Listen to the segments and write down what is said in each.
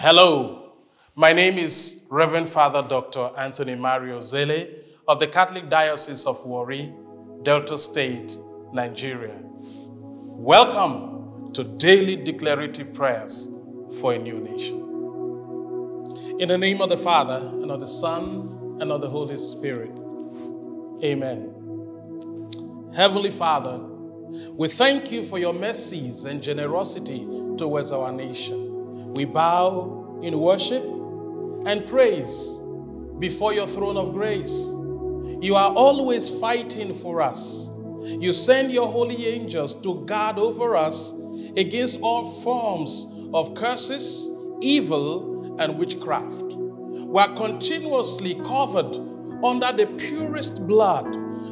Hello, my name is Reverend Father Dr. Anthony Mario Zele of the Catholic Diocese of Warri, Delta State, Nigeria. Welcome to Daily Declarative Prayers for a New Nation. In the name of the Father, and of the Son, and of the Holy Spirit. Amen. Heavenly Father, we thank you for your mercies and generosity towards our nation. We bow in worship and praise before your throne of grace. You are always fighting for us. You send your holy angels to guard over us against all forms of curses, evil, and witchcraft. We are continuously covered under the purest blood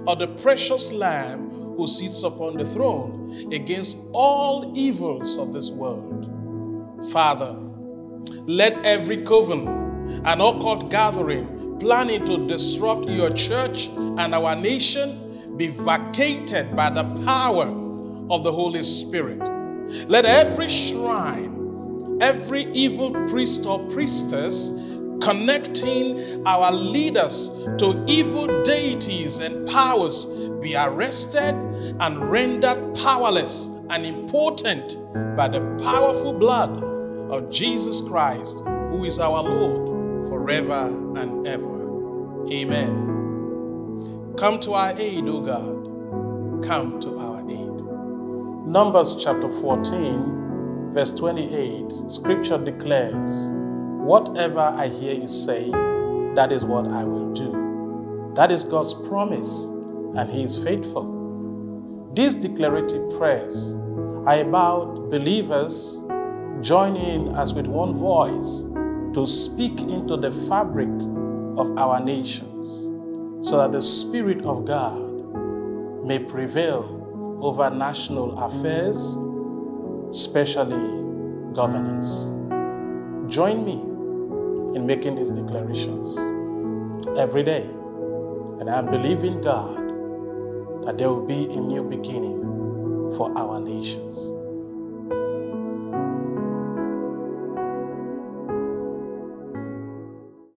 of the precious Lamb who sits upon the throne against all evils of this world. Father, let every coven and occult gathering planning to disrupt your church and our nation be vacated by the power of the Holy Spirit. Let every shrine, every evil priest or priestess connecting our leaders to evil deities and powers be arrested and rendered powerless and impotent by the powerful blood of Jesus Christ, who is our Lord forever and ever. Amen. Come to our aid, O God. Come to our aid. Numbers chapter 14, verse 28, Scripture declares, "Whatever I hear you say, that is what I will do." That is God's promise, and He is faithful. These declarative prayers are about believers joining us with one voice to speak into the fabric of our nations, so that the Spirit of God may prevail over national affairs, especially governance. Join me in making these declarations every day. And I'm believing God that there will be a new beginning for our nations.